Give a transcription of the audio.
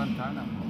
one time.